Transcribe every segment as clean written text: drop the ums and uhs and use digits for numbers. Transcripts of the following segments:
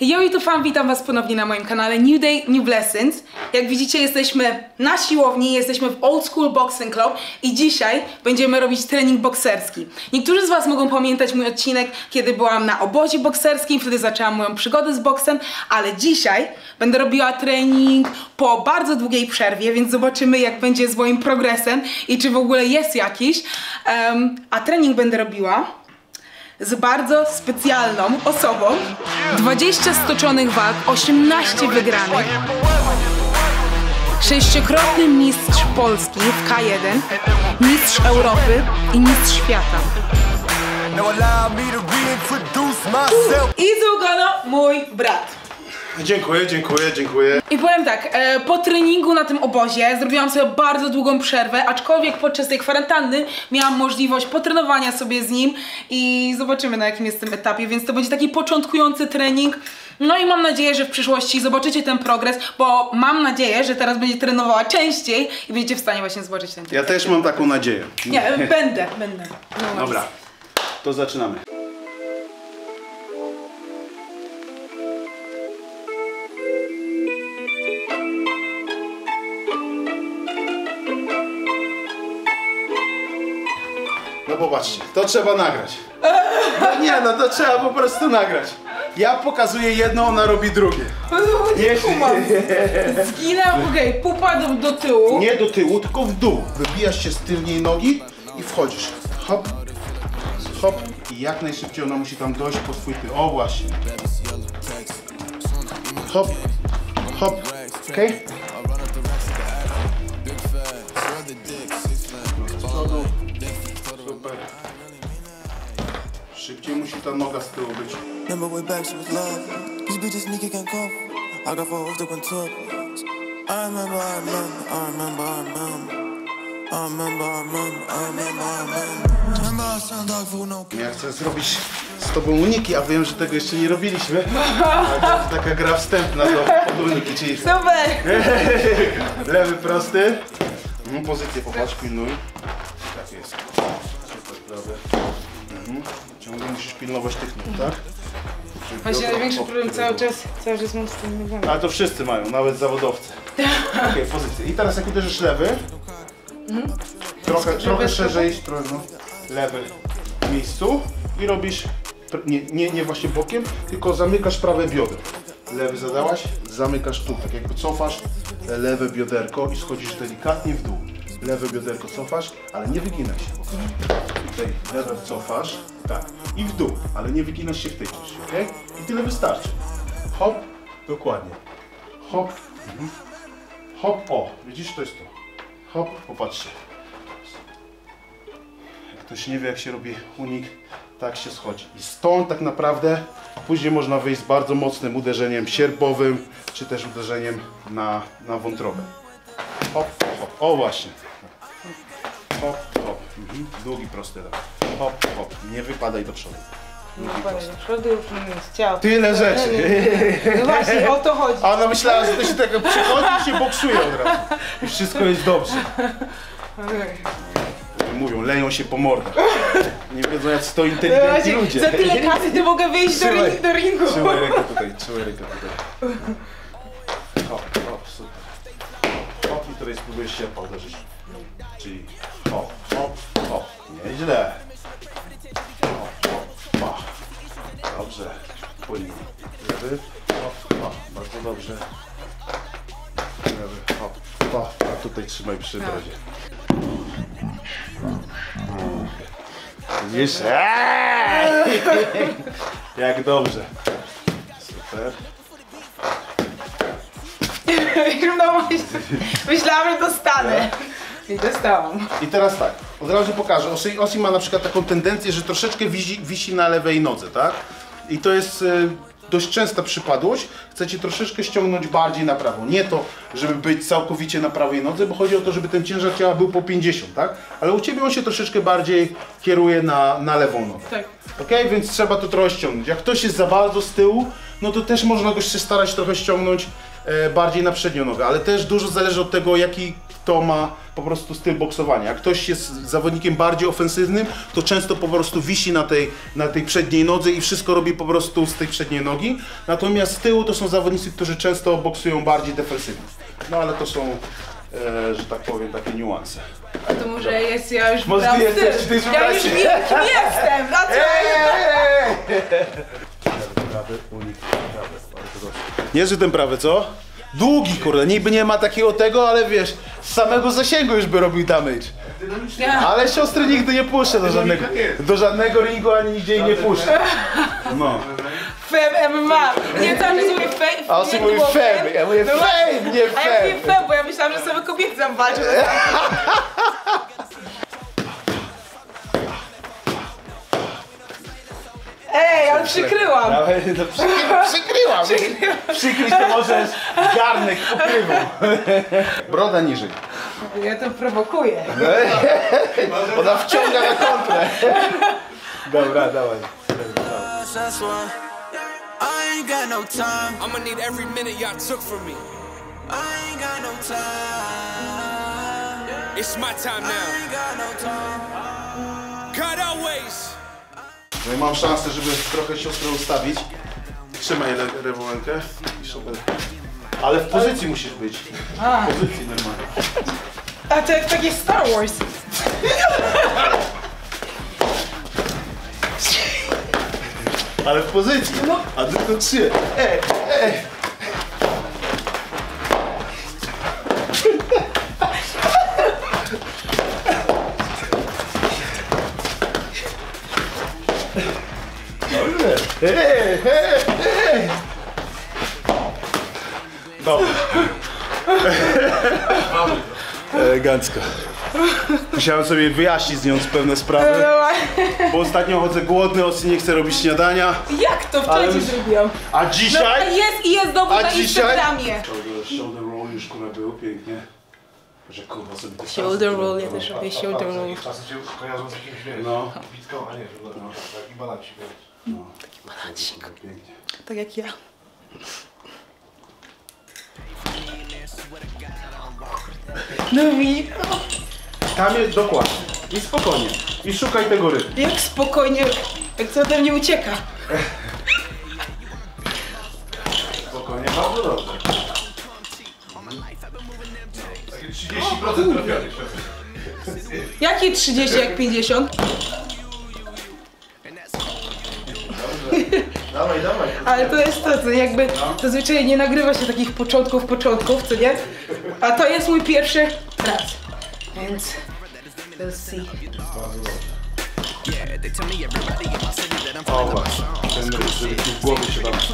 Yo, YouTube fan, witam was ponownie na moim kanale New Day New Blessings. Jak widzicie, jesteśmy na siłowni, jesteśmy w Old School Boxing Club i dzisiaj będziemy robić trening bokserski. Niektórzy z was mogą pamiętać mój odcinek, kiedy byłam na obozie bokserskim, wtedy zaczęłam moją przygodę z boksem, ale dzisiaj będę robiła trening po bardzo długiej przerwie, więc zobaczymy, jak będzie z moim progresem i czy w ogóle jest jakiś. A trening będę robiła z bardzo specjalną osobą. 20 stoczonych walk, 18 wygranych, 6-krotny mistrz Polski w K1, mistrz Europy i mistrz świata. Izu Ugonoh, mój brat. Dziękuję, dziękuję, dziękuję. I powiem tak, po treningu na tym obozie zrobiłam sobie bardzo długą przerwę, aczkolwiek podczas tej kwarantanny miałam możliwość potrenowania sobie z nim i zobaczymy, na jakim jestem etapie, więc to będzie taki początkujący trening. No i mam nadzieję, że w przyszłości zobaczycie ten progres, bo mam nadzieję, że teraz będzie trenowała częściej i będziecie w stanie właśnie zobaczyć ten progres. Ja też mam taką nadzieję. Nie, będę. No dobra, to zaczynamy. Popatrzcie, to trzeba nagrać. No nie, no to trzeba po prostu nagrać. Ja pokazuję jedno, ona robi drugie. Zginę, okej, pupa do tyłu. Nie do tyłu, tylko w dół. Wybijasz się z tylnej nogi i wchodzisz. Hop, hop. I jak najszybciej ona musi tam dojść po swój tył. O, właśnie. Hop, hop, okej? Szybciej musi ta noga z tyłu być. Ja chcę zrobić z tobą uniki, a wiem, że tego jeszcze nie robiliśmy. To jest taka gra wstępna do uniki, czyli... Super! Lewy prosty. Pozycję popatrz, pilnuj. Tak jest. Ciągle musisz pilnować tych nóg, tak? Właśnie największy problem cały czas mam z tym nogami. Ale to wszyscy mają, nawet zawodowcy. Okej, pozycję. I teraz jak uderzysz lewy, trochę szerzej, lewy w miejscu i robisz, nie właśnie bokiem, tylko zamykasz prawe biodro. Lewy zadałaś, zamykasz tu, tak jakby cofasz lewe bioderko i schodzisz delikatnie w dół. Lewe bioderko cofasz, ale nie wyginasz się. Tutaj lewe cofasz, tak, i w dół, ale nie wyginasz się w tej części, ok? I tyle wystarczy. Hop, dokładnie. Hop, hop, o, widzisz, to jest to. Hop, popatrzcie. Jak ktoś nie wie, jak się robi unik, tak się schodzi. I stąd tak naprawdę później można wyjść z bardzo mocnym uderzeniem sierpowym, czy też uderzeniem na wątrobę. Hop, hop, o właśnie. Hop, hop, długi, prosty lewy. Hop, hop, nie wypadaj do przodu. Nie wypadaj do przodu, już nie chciał. Tyle rzeczy. No właśnie, o to chodzi. A ona myślała, że to się tak przychodzi i się boksuje od razu. Już wszystko jest dobrze. Mówią, leją się po mordach. Nie wiedzą, jak to inteligentni ludzie. Za tyle kasy to mogę wyjść do ringu. Trzymaj rękę tutaj, trzymaj rękę tutaj. Hop, hop, super. Hop i tutaj spróbujesz się podłożyć. Czyli hop, hop, hop. Nieźle. Hop, hop, hop. Dobrze. Płynie. Lewy, hop, hop. Bardzo dobrze. Lewy, hop, hop. A tutaj trzymaj przy brodzie. Widzisz? Jak dobrze. Super. No, myślałam, że dostanę. I dostałam. I teraz tak, od razu pokażę. Osi ma na przykład taką tendencję, że troszeczkę wisi na lewej nodze, tak? I to jest dość częsta przypadłość. Chcecie troszeczkę ściągnąć bardziej na prawą. Nie to, żeby być całkowicie na prawej nodze, bo chodzi o to, żeby ten ciężar ciała był po 50, tak? Ale u ciebie on się troszeczkę bardziej kieruje na lewą nogę. Tak. Okej? Więc trzeba to trochę ściągnąć. Jak ktoś jest za bardzo z tyłu, no to też można go się starać trochę ściągnąć bardziej na przednią nogę, ale też dużo zależy od tego, jaki kto ma po prostu styl boksowania. Jak ktoś jest zawodnikiem bardziej ofensywnym, to często po prostu wisi na tej przedniej nodze i wszystko robi po prostu z tej przedniej nogi. Natomiast z tyłu to są zawodnicy, którzy często boksują bardziej defensywnie. No ale to są, że tak powiem, takie niuanse. A to może jest, ja już wybrałam styl. Ja już wiem, kim jestem, na co nie żył ten prawy, co? Długi, kurde, niby nie ma takiego tego, ale wiesz, z samego zasięgu już by robił damage. Ale siostry nigdy nie puszczę do żadnego ringu, ani nigdzie nie puszczę. No. Fame MMA. Nie, cały czas mówię fame. A Osi mówi fame, ja mówię fame, nie fame. A ja mówię fame, bo ja myślałam, że same kobiety tam walczą. Ej, ale przykryłam! No, przykryłam! Przykryć to możesz garnek ukrywu. Broda niżej. Ja to prowokuję. Ona wciąga na kontrę. Dobra, dawaj. No i mam szansę, żeby trochę siostrę ustawić. Trzymaj lewą rękę i szopę. Ale w pozycji musisz być. W pozycji normalnie. A to jak takie Star Wars. Ale w pozycji. A tylko trzy. Dobra. Elegancko. Musiałem sobie wyjaśnić z nią pewne sprawy, bo ostatnio chodzę głodny, Osi nie chcę robić śniadania. Jak to wczoraj ci zrobiłam? A dzisiaj? No, jest i jest dowód na Instagramie. Shoulder roll już kurwa było pięknie. Że kurwa sobie te shoulder roll, ja też robię shoulder roll. Czasy się kojarzą z jakimś, no, bitką, a nie, taki balansik. No, taki balansik. Tak jak ja. No i... Tam jest dokładnie. I spokojnie. I szukaj tego rybu. Jak spokojnie? Jak to ode mnie ucieka. Spokojnie, bardzo dobrze. Takie 30% trafiali. Jakie 30 jak 50? Dawaj, dawaj. Ale to jest to, jakby zazwyczaj nie nagrywa się takich początków, co nie? A to jest mój pierwszy raz, więc we'll see. O właśnie, ten ryż, żeby ci w głowie się bawić.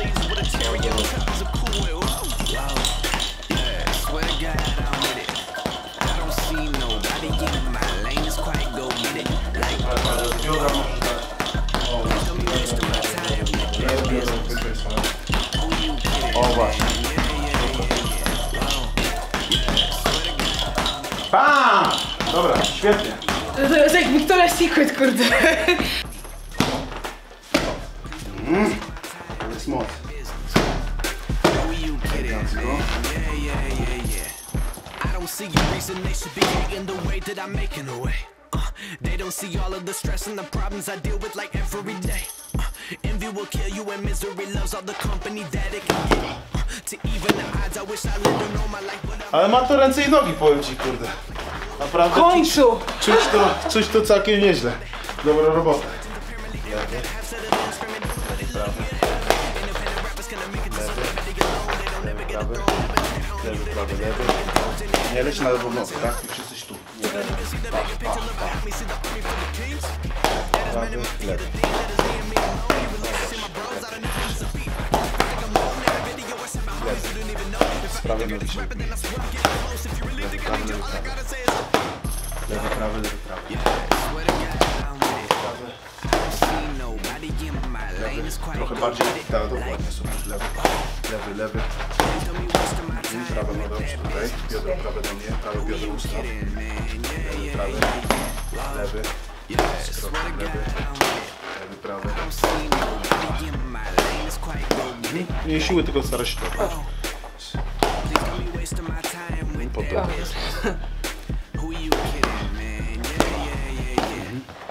O właśnie. Bam! Dobra, świetnie. To jest jak Victoria's Secret, kurde. To jest moc. Envy will kill you and misery loves all the company that it can get. To even the odds, I wish I lived and know my life, but I'm... Ale ma to ręce i nogi, powiem ci, kurde. Naprawdę. W końcu! Czuć to całkiem nieźle. Dobra robota. Lewy. Nie leć na lewą nogę, tak? Już jesteś tu. Lewy. Prawy, lewy, prawy, lewy, prawy, lewy, prawy, lewy, prawy, lewy, trochę bardziej, tak, dokładnie, super, lewy, prawa noga już tutaj, biodro prawe do mnie, prawe biodro usta, lewy, lewy, lewy, lewy, sprawy. Nie siły, tylko stara się to. Potem.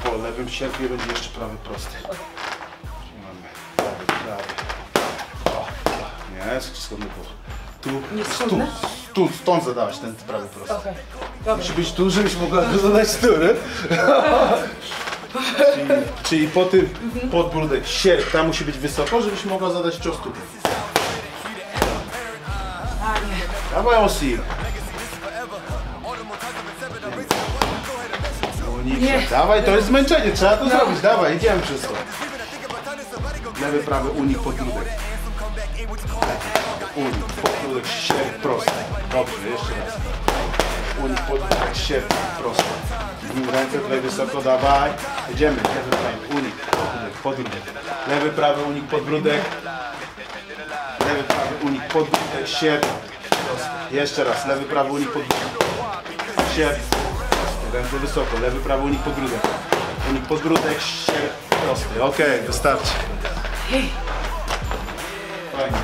Po lewym sierpie będzie jeszcze prawy prosty. Mamy prawy, prawy. Nie, schodny bok. Tu, stąd zadałeś ten prawy prosty. Okay. Musi być tu, żebyś mogła zadać tury. Czyli po tym podbródek sierp, tam musi być wysoko, żebyś mogła zadać cios tu. Dawaj, Osi. Nie. Dawaj, to jest zmęczenie, trzeba to zrobić. Dawaj, idziemy przez to. Lewy, prawy, unik, podbródek. Unik, podbródek, sierp, prosto. Dobrze, jeszcze raz. Unik, podbródek, sierp, prosto. Ręce tutaj wysoko, dawaj. Idziemy, lewy, prawy, unik, podbródek, podbródek. Lewy, prawy, unik, podbródek. Lewy, prawy, unik, podbródek, sierp. Jeszcze raz, lewy, prawy, unik, podbródek. Sierp. Ręce wysoko, lewy, prawy, unik podbródek. Unik podbródek, sierp, prosty. Okej, wystarczy. Fajnie.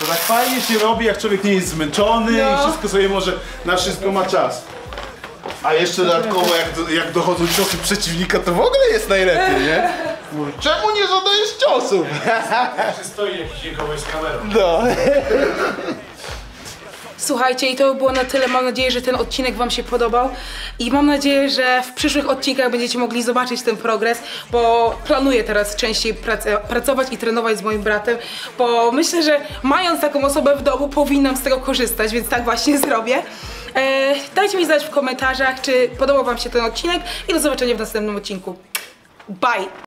To tak fajnie się robi, jak człowiek nie jest zmęczony i wszystko sobie może, na wszystko ma czas. A jeszcze dodatkowo, jak dochodzą ciosy przeciwnika, to w ogóle jest najlepiej, nie? Czemu nie zadajesz ciosów? Zawsze stoi jakiś kogoś z kamerą. No. Słuchajcie, i to było na tyle. Mam nadzieję, że ten odcinek wam się podobał i mam nadzieję, że w przyszłych odcinkach będziecie mogli zobaczyć ten progres, bo planuję teraz częściej pracować i trenować z moim bratem, bo myślę, że mając taką osobę w domu, powinnam z tego korzystać, więc tak właśnie zrobię. Dajcie mi znać w komentarzach, czy podobał wam się ten odcinek i do zobaczenia w następnym odcinku. Bye!